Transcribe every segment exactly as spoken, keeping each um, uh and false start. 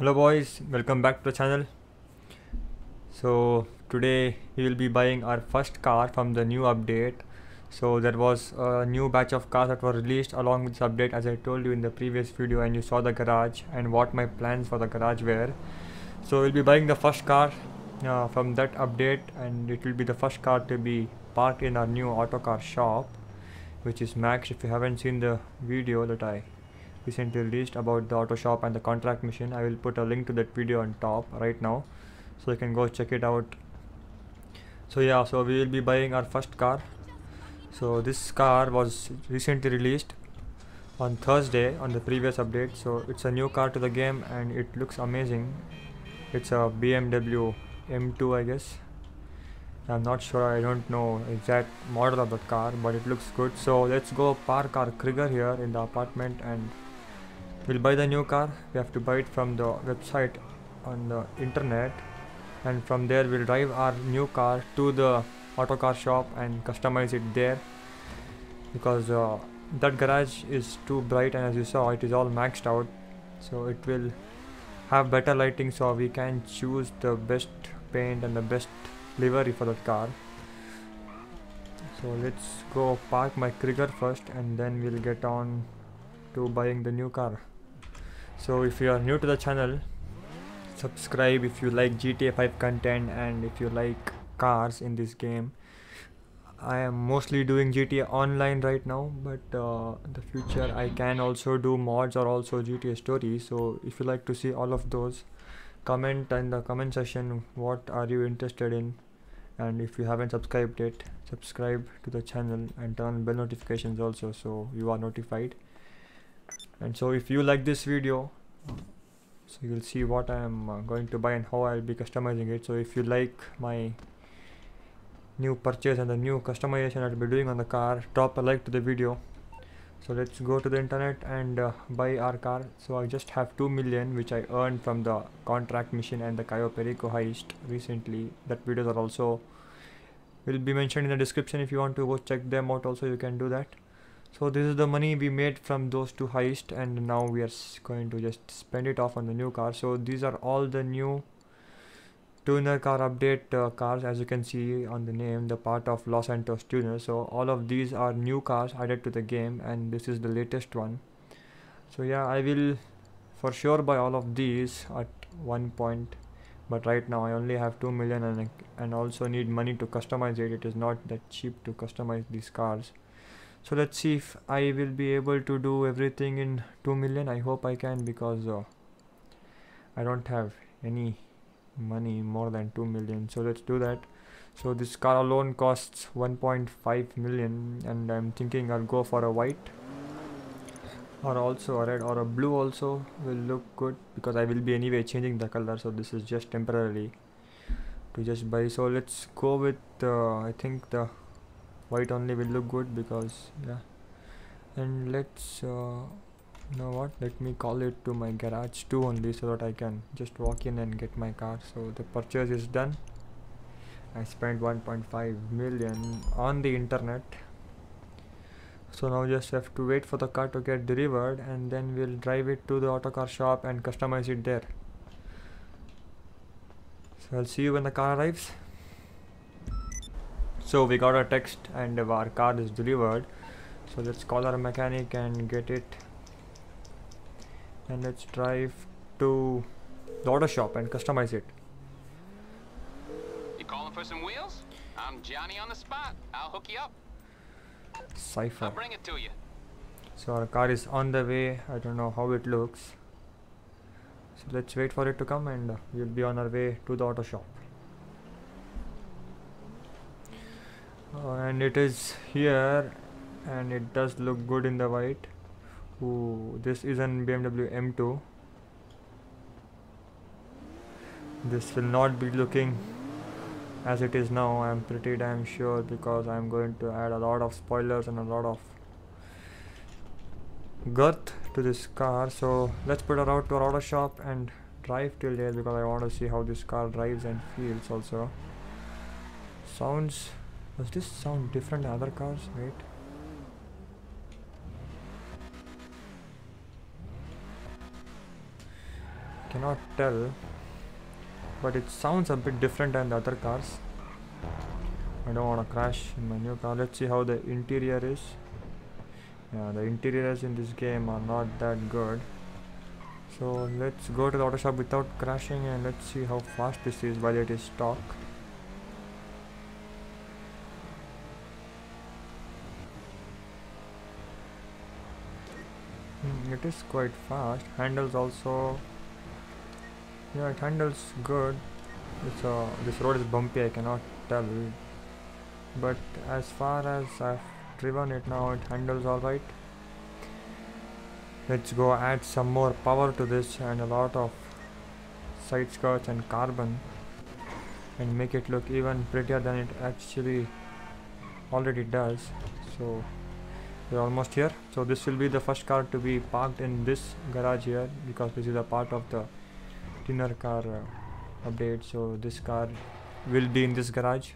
Hello boys, welcome back to the channel. So today we will be buying our first car from the new update. So there was a new batch of cars that were released along with this update, as I told you in the previous video, and you saw the garage and what my plans for the garage were. So we'll be buying the first car uh, from that update, and it will be the first car to be parked in our new auto car shop, which is Max. If you haven't seen the video that I recently released about the auto shop and the contract machine, I will put a link to that video on top right now, so you can go check it out. So yeah, so we will be buying our first car. So this car was recently released on Thursday on the previous update. So it's a new car to the game and it looks amazing. It's a B M W M two, I guess. I'm not sure, I don't know exact model of the car, but it looks good. So let's go park our Krieger here in the apartment and we'll buy the new car. We have to buy it from the website on the internet, and from there we'll drive our new car to the auto car shop and customize it there, because uh, that garage is too bright, and as you saw it is all maxed out, so it will have better lighting, so we can choose the best paint and the best livery for that car. So let's go park my Krieger first and then we'll get on to buying the new car. So if you are new to the channel, subscribe if you like G T A five content and if you like cars in this game. I am mostly doing G T A Online right now, but uh, in the future I can also do mods or also G T A stories. So if you like to see all of those, comment in the comment section what are you interested in, and if you haven't subscribed yet, subscribe to the channel and turn on bell notifications also, so you are notified. And so if you like this video, so you'll see what I am uh, going to buy and how I'll be customizing it. So if you like my new purchase and the new customization I'll be doing on the car, drop a like to the video. So let's go to the internet and uh, buy our car. So I just have two million which I earned from the contract mission and the Cayo Perico heist recently. That videos are also will be mentioned in the description. If you want to go check them out also, you can do that. So this is the money we made from those two heists, and now we are going to just spend it off on the new car. So these are all the new Tuner car update uh, cars, as you can see on the name, the part of Los Santos Tuner. So all of these are new cars added to the game, and this is the latest one. So yeah, I will for sure buy all of these at one point, but right now I only have two million and, and also need money to customize it. It is not that cheap to customize these cars. So let's see if I will be able to do everything in two million. I hope I can, because uh, I don't have any money more than two million. So let's do that. So this car alone costs one point five million, and I'm thinking I'll go for a white or also a red, or a blue also will look good, because I will be anyway changing the color. So this is just temporarily to just buy. So let's go with uh, I think the white only will look good, because yeah. And let's uh, you know what, let me call it to my garage too only, so that I can just walk in and get my car. So the purchase is done. I spent one point five million on the internet. So now just have to wait for the car to get delivered, and then we'll drive it to the auto car shop and customize it there. So I'll see you when the car arrives. So we got a text and our car is delivered. So let's call our mechanic and get it, and let's drive to the auto shop and customize it. You calling for some wheels? I'm Johnny on the spot. I'll hook you up. Cypher. I'll bring it to you. So our car is on the way. I don't know how it looks. So let's wait for it to come, and we'll be on our way to the auto shop. Uh, and it is here, and it does look good in the white. Ooh, this is an B M W M two. This will not be looking as it is now, I'm pretty damn sure, because I'm going to add a lot of spoilers and a lot of girth to this car. So let's put her out to our auto shop and drive till there, because I want to see how this car drives and feels also. Sounds, does this sound different than other cars? Wait. cannot tell, but it sounds a bit different than the other cars. I don't want to crash in my new car. Let's see how the interior is. Yeah, the interiors in this game are not that good. So let's go to the auto shop without crashing, and let's see how fast this is while it is stock. Mm, it is quite fast. Handles also. Yeah, it handles good. It's, uh, this road is bumpy, I cannot tell. But as far as I've driven it now, it handles alright. Let's go add some more power to this and a lot of side skirts and carbon and make it look even prettier than it actually already does. So we're almost here. So this will be the first car to be parked in this garage here, because this is a part of the Tuner car uh, update. So this car will be in this garage.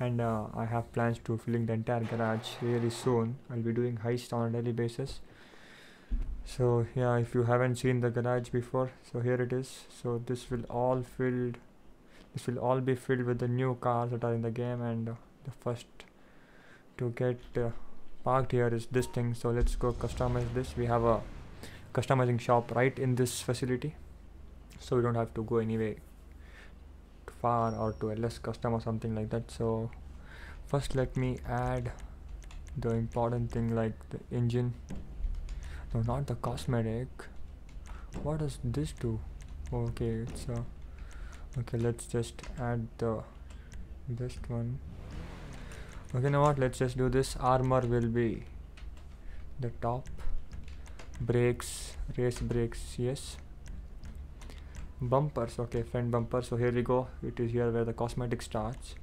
And uh, I have plans to filling the entire garage really soon. I'll be doing heists on a daily basis. So yeah, if you haven't seen the garage before, so here it is. So this will all filled. This will all be filled with the new cars that are in the game, and uh, the first to get uh, parked here is this thing. So let's go customize this. We have a customizing shop right in this facility, so we don't have to go anyway far or to L S Custom or something like that. So first let me add the important thing, like the engine. No, not the cosmetic. What does this do? Okay, it's uh, okay, let's just add the this one. Okay, you know what, let's just do this. Armor will be the top. Brakes, race brakes, yes. Bumpers, okay, front bumper. So here we go. It is here where the cosmetic starts.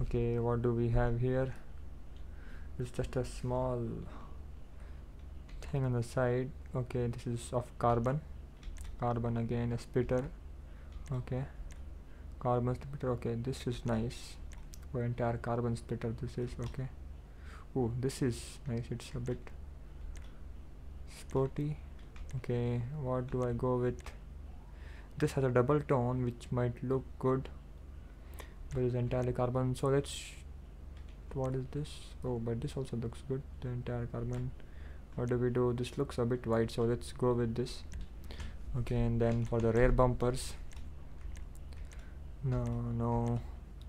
Okay, what do we have here? It's just a small thing on the side. Okay, this is of carbon. Carbon again, a splitter. Okay, carbon splitter. Okay, this is nice. For entire carbon splitter, this is okay. Oh, this is nice. It's a bit sporty. Okay, what do I go with? This has a double tone, which might look good, but it's entirely carbon. So let's, what is this? Oh, but this also looks good, the entire carbon. What do we do? This looks a bit wide, so let's go with this. Okay, and then for the rear bumpers, no, no,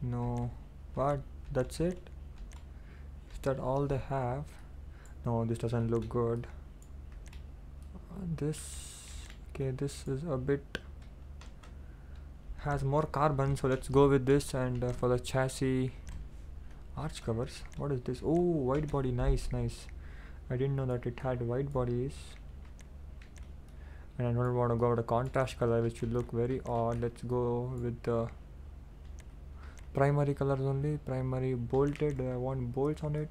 no, what? That's it? Is that all they have? No, this doesn't look good. This, okay, this is a bit, has more carbon, so let's go with this. And uh, for the chassis, arch covers, what is this? Oh, wide body, nice, nice. I didn't know that it had wide bodies, and I don't want to go with a contrast color, which will look very odd. Let's go with the primary colors only. Primary bolted, I want bolts on it.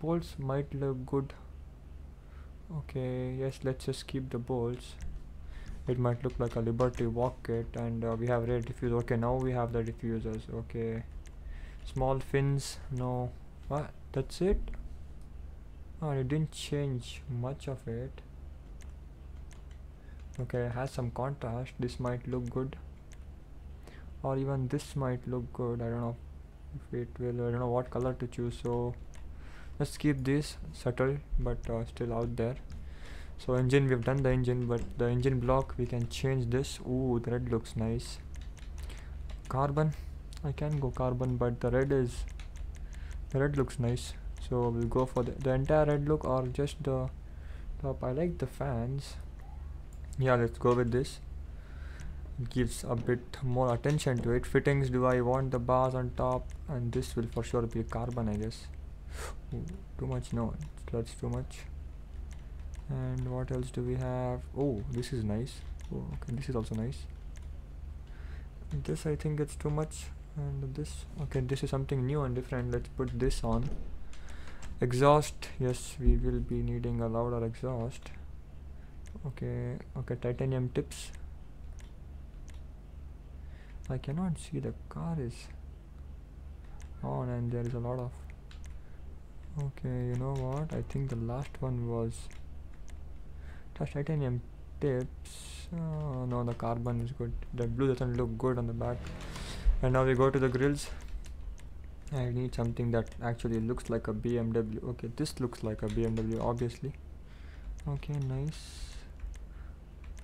Bolts might look good. Okay, yes, let's just keep the bolts. It might look like a Liberty Walk kit. And uh, we have rear diffuser. Okay, now we have the diffusers. Okay, small fins. No, what? That's it? Oh, it didn't change much of it. Okay, it has some contrast. This might look good, or even this might look good. I don't know if it will. I don't know what color to choose. So let's keep this subtle, but uh, still out there. So engine, we've done the engine, but the engine block, we can change this. Ooh, the red looks nice. Carbon, I can go carbon, but the red is, the red looks nice. So we'll go for the, the entire red look, or just the top. I like the fans. Yeah, let's go with this. It gives a bit more attention to it. Fittings, do I want the bars on top? And this will for sure be carbon, I guess. Ooh, too much, no, that's too much. And what else do we have? Oh, this is nice. Oh, okay, this is also nice. This, I think it's too much. And this, okay, this is something new and different. Let's put this on. Exhaust, yes, we will be needing a louder exhaust. Okay, okay, titanium tips. I cannot see, the car is on and there is a lot of, okay, you know what, I think the last one was titanium tips. Oh, no, the carbon is good. The blue doesn't look good on the back. And now we go to the grills. I need something that actually looks like a B M W. Okay, this looks like a B M W, obviously. Okay, nice.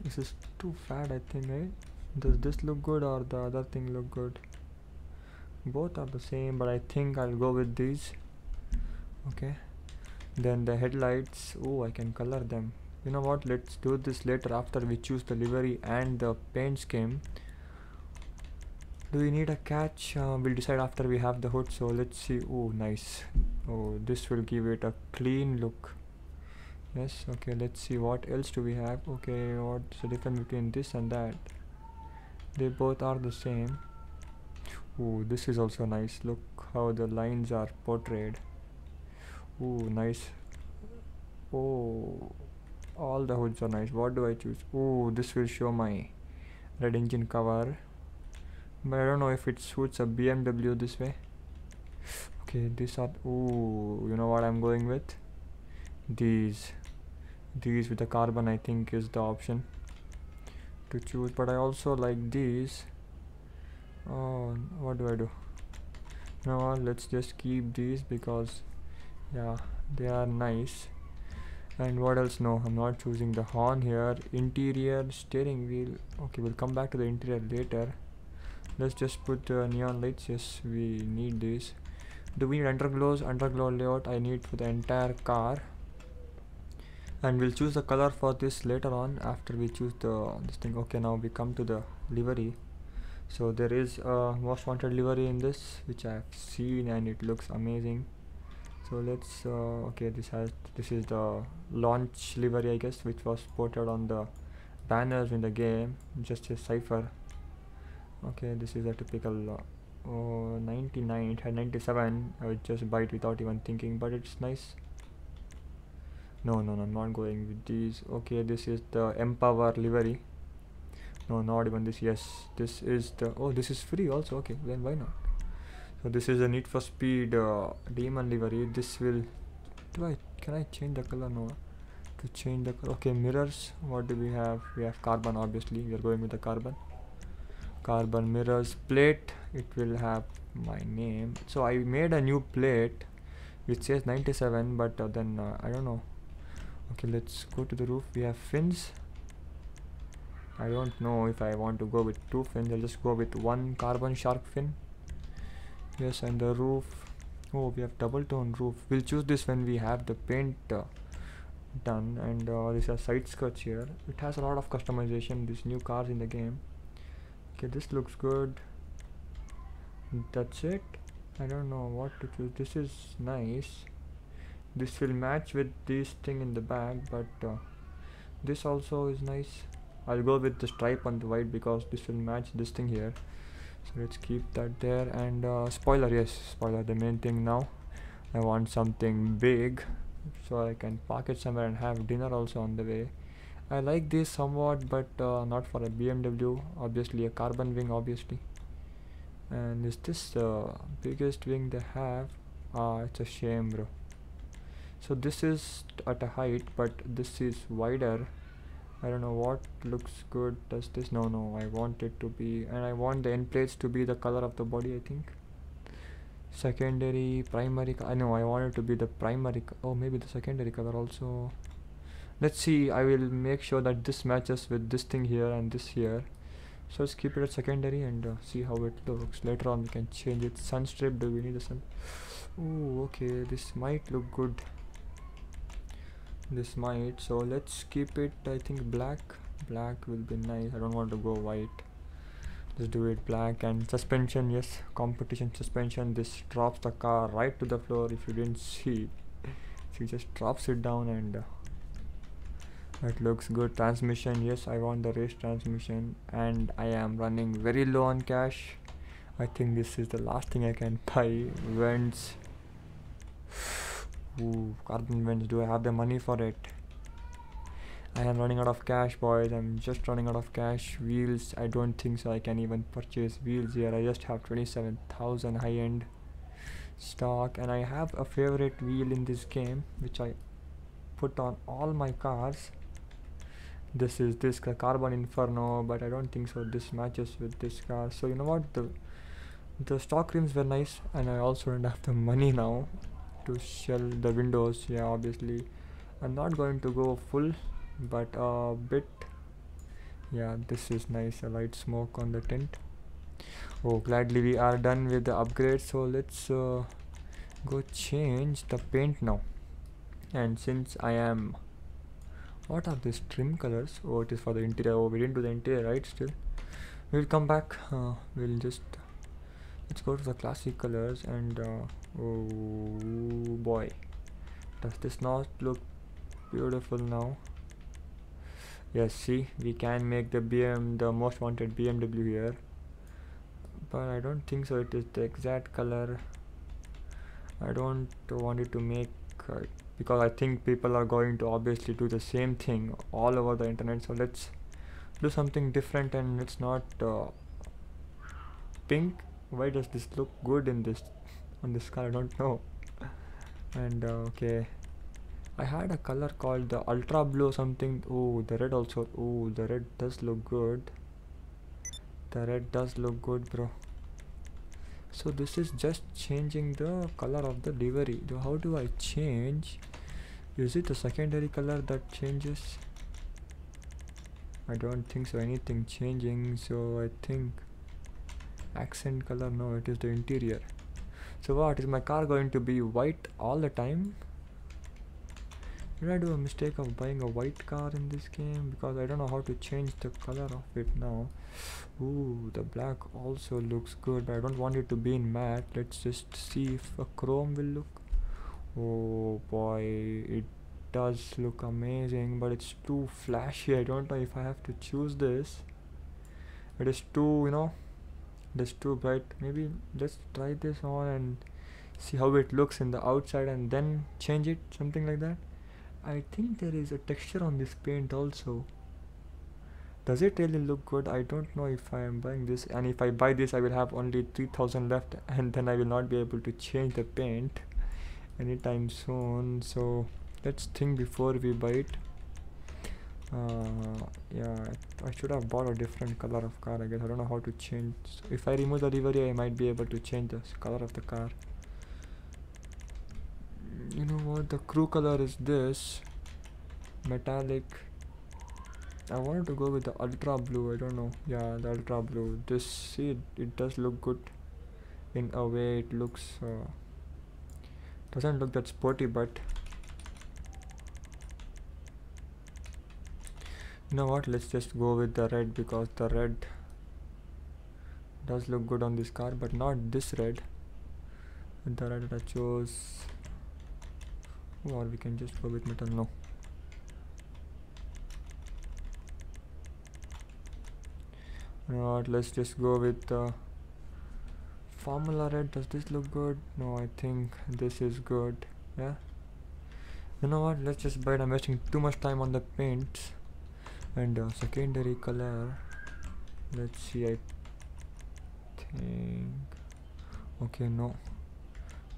This is too fat, I think, right? Does this look good or the other thing look good? Both are the same, but I think I'll go with these. Okay. Then the headlights. Oh, I can color them. You know what? Let's do this later after we choose the livery and the paint scheme. Do we need a catch? Uh, we'll decide after we have the hood, so let's see. Oh, nice. Oh, this will give it a clean look. Yes, okay, let's see what else do we have. Okay, what's the difference between this and that? They both are the same. Oh, this is also nice. Look how the lines are portrayed. Oh, nice. Oh, all the hoods are nice. What do I choose? Oh, this will show my red engine cover. But I don't know if it suits a B M W this way. Okay, these are... Ooh, you know what I'm going with? These. These with the carbon, I think, is the option to choose. But I also like these. Oh, what do I do? You know what? Let's just keep these because, yeah, they are nice. And what else? No, I'm not choosing the horn here. Interior, steering wheel. Okay, we'll come back to the interior later. Let's just put uh, neon lights. Yes, we need these. Do we need underglows? Underglow layout I need for the entire car, and we'll choose the color for this later on after we choose the this thing. Okay, now we come to the livery. So there is a most wanted livery in this, which I have seen, and it looks amazing. So let's uh, okay, this has this is the launch livery, I guess, which was ported on the banners in the game, just a Cypher. Okay, this is a typical uh, oh, ninety-nine. It had ninety-seven. I would just buy it without even thinking, but it's nice. No, no, no, I'm not going with these. Okay, this is the Empower livery. No, not even this. Yes, this is the... Oh, this is free also. Okay, then why not? So this is the Need for Speed uh, Demon livery. This will... Do I... Can I change the color? No. To change the color. Okay, mirrors. What do we have? We have carbon, obviously. We are going with the carbon. Carbon mirrors, plate, it will have my name. So I made a new plate which says ninety-seven, but uh, then uh, I don't know. Okay, let's go to the roof. We have fins. I don't know if I want to go with two fins. I'll just go with one carbon shark fin. Yes, and the roof. Oh, we have double tone roof. We'll choose this when we have the paint uh, done. And uh, these are side skirts here. It has a lot of customization, these new cars in the game. Okay, this looks good. That's it. I don't know what to choose. This is nice. This will match with this thing in the back, but uh, this also is nice. I'll go with the stripe on the white because this will match this thing here. So let's keep that there. And uh, spoiler, yes, spoiler, the main thing now. I want something big so I can park it somewhere and have dinner also on the way. I like this somewhat, but uh, not for a B M W, obviously. A carbon wing, obviously. And is this the uh, biggest wing they have? Ah, it's a shame, bro. So this is at a height, but this is wider. I don't know what looks good. Does this? No, no, I want it to be, and I want the end plates to be the color of the body, I think. Secondary, primary, I know I want it to be the primary. Oh, maybe the secondary color also. Let's see. I will make sure that this matches with this thing here and this here. So let's keep it at secondary and uh, see how it looks. Later on we can change it. Sunstrip, do we need a sun? Ooh, okay, this might look good. This might. So let's keep it, I think, black. Black will be nice. I don't want to go white. Just do it black. And suspension, yes, competition suspension. This drops the car right to the floor. If you didn't see, she just drops it down and... Uh, it looks good. Transmission, yes, I want the race transmission. And I am running very low on cash. I think this is the last thing I can buy. Vents. Ooh, carbon vents. Do I have the money for it? I am running out of cash, boys. I'm just running out of cash. Wheels, I don't think so I can even purchase wheels here. I just have twenty-seven thousand high-end stock, and I have a favorite wheel in this game which I put on all my cars. This is this car, Carbon Inferno, but I don't think so this matches with this car. So you know what, the the stock rims were nice, and I also don't have the money now to sell the windows. Yeah, obviously I'm not going to go full, but a bit. Yeah, this is nice, a light smoke on the tent. Oh, gladly we are done with the upgrade, so let's uh, go change the paint now. And since I am, what are these trim colors? Oh, it is for the interior. Oh, we didn't do the interior, right? Still, we'll come back. Uh, we'll just let's go to the classic colors and uh, oh boy, does this not look beautiful now? Yes, see, we can make the B M W the most wanted B M W here, but I don't think so. It is the exact color. I don't want it to make. Uh, because I think people are going to obviously do the same thing all over the internet, so let's do something different. And it's not uh, pink. Why does this look good in this on this car? I don't know. And uh, okay, I had a color called the ultra blue something. Oh, the red also. Oh, the red does look good. The red does look good, bro. So this is just changing the color of the livery. So how do I change? Is it the secondary color that changes? I don't think so, anything changing. So I think accent color, no, it is the interior. So what is my car going to be white all the time? Did I do a mistake of buying a white car in this game? Because I don't know how to change the color of it now. Ooh, the black also looks good, but I don't want it to be in matte. Let's just see if a chrome will look. Oh boy, it does look amazing, but it's too flashy. I don't know if I have to choose this. It is too, you know, it is too bright. Maybe let's try this on and see how it looks in the outside and then change it, something like that. I think there is a texture on this paint also. Does it really look good? I don't know if I am buying this, and if I buy this I will have only three thousand left, and then I will not be able to change the paint anytime soon. So let's think before we buy it. Uh, yeah, I should have bought a different color of car, I guess. I don't know how to change. So if I remove the livery I might be able to change the color of the car. You know what, the crew color is this metallic. I wanted to go with the ultra blue, I don't know. Yeah, the ultra blue. This, see, it, it does look good in a way. It looks uh, doesn't look that sporty, but you know what, let's just go with the red, because the red does look good on this car, but not this red, the red that I chose. Or we can just go with metal now. Alright, let's just go with uh, Formula Red. Does this look good? No, I think this is good. Yeah. You know what? Let's just buy it. I'm wasting too much time on the paints. And uh, secondary color. Let's see. I think. Okay, no.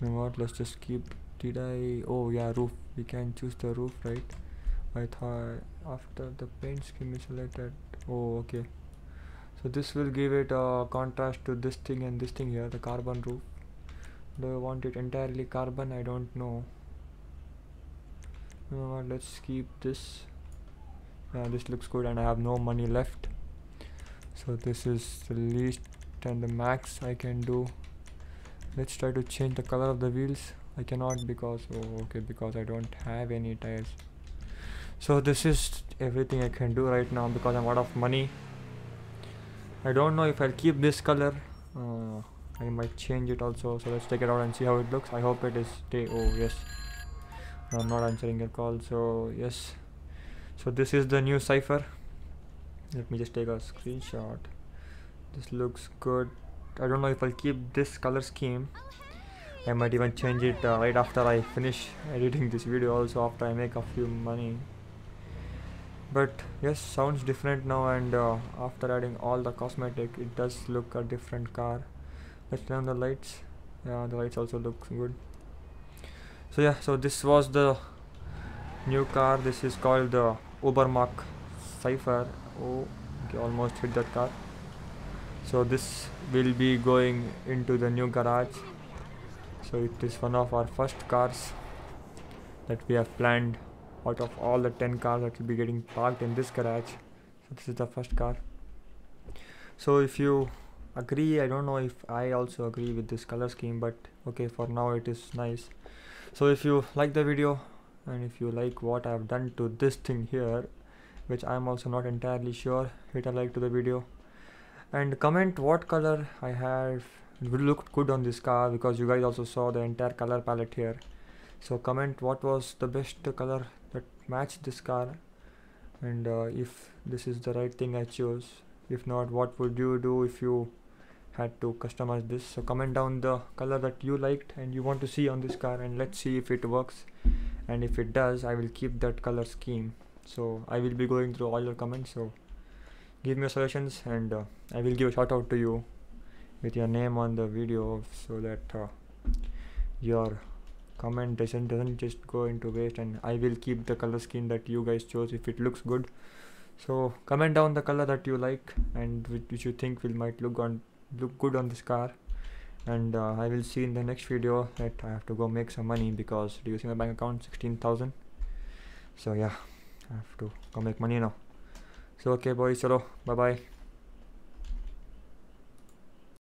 You know what? Let's just keep. Did I, oh yeah, roof, we can choose the roof, right? I thought after the paint scheme is selected. Oh, okay, so this will give it a contrast to this thing and this thing here, the carbon roof. Do I want it entirely carbon? I don't know. You know what, let's keep this. Yeah, this looks good, and I have no money left, so this is the least and the max I can do. Let's try to change the color of the wheels. I cannot, because oh, okay, because I don't have any tires. So this is everything I can do right now, because I'm out of money. I don't know if I'll keep this color. uh, I might change it also. So let's take it out and see how it looks. I hope it is day. Oh yes, no, I'm not answering your call. So yes, so this is the new Cypher. Let me just take a screenshot. This looks good. I don't know if I'll keep this color scheme. I might even change it uh, right after I finish editing this video, also after I make a few money. But yes, sounds different now, and uh, after adding all the cosmetic it does look a different car. Let's turn on the lights. Yeah, the lights also look good. So yeah, so this was the new car. This is called the Ubermacht Cypher. Oh, okay, almost hit that car. So this will be going into the new garage. So it is one of our first cars that we have planned out of all the ten cars that will be getting parked in this garage. So this is the first car. So if you agree, I don't know if I also agree with this color scheme, but okay, for now it is nice. So if you like the video and if you like what I have done to this thing here, which I am also not entirely sure, hit a like to the video and comment what color I have. It would look good on this car because you guys also saw the entire color palette here. So comment what was the best color that matched this car, and uh, if this is the right thing I chose. If not, what would you do if you had to customize this? So comment down the color that you liked and you want to see on this car, and let's see if it works. And if it does, I will keep that color scheme. So I will be going through all your comments, so give me your suggestions and uh, I will give a shout out to you with your name on the video, so that uh, your comment doesn't, doesn't just go into waste, and I will keep the color scheme that you guys chose if it looks good. So comment down the color that you like and which you think will might look on look good on this car, and uh, I will see in the next video that I have to go make some money because reducing my bank account sixteen thousand. So yeah, I have to go make money now. So okay boys, chalo, bye bye.